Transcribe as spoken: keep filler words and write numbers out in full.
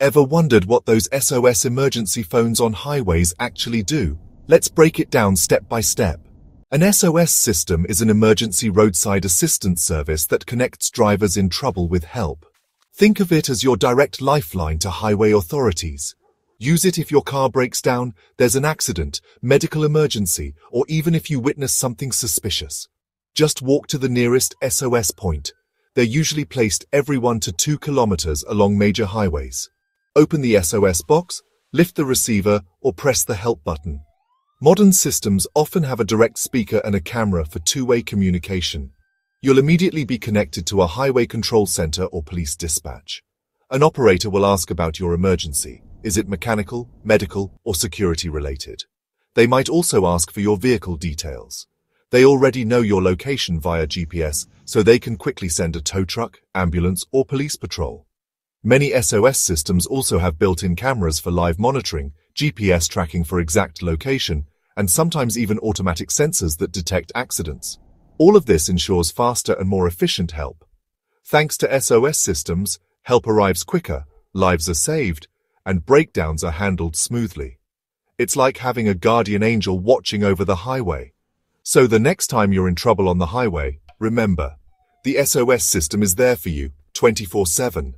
Ever wondered what those S O S emergency phones on highways actually do? Let's break it down step by step. An S O S system is an emergency roadside assistance service that connects drivers in trouble with help. Think of it as your direct lifeline to highway authorities. Use it if your car breaks down, there's an accident, medical emergency, or even if you witness something suspicious. Just walk to the nearest S O S point. They're usually placed every one to two kilometers along major highways. Open the S O S box, lift the receiver, or press the help button. Modern systems often have a direct speaker and a camera for two-way communication. You'll immediately be connected to a highway control center or police dispatch. An operator will ask about your emergency. Is it mechanical, medical, or security related? They might also ask for your vehicle details. They already know your location via G P S, so they can quickly send a tow truck, ambulance, or police patrol. Many S O S systems also have built-in cameras for live monitoring, G P S tracking for exact location, and sometimes even automatic sensors that detect accidents. All of this ensures faster and more efficient help. Thanks to S O S systems, help arrives quicker, lives are saved, and breakdowns are handled smoothly. It's like having a guardian angel watching over the highway. So the next time you're in trouble on the highway, remember, the S O S system is there for you, twenty-four seven.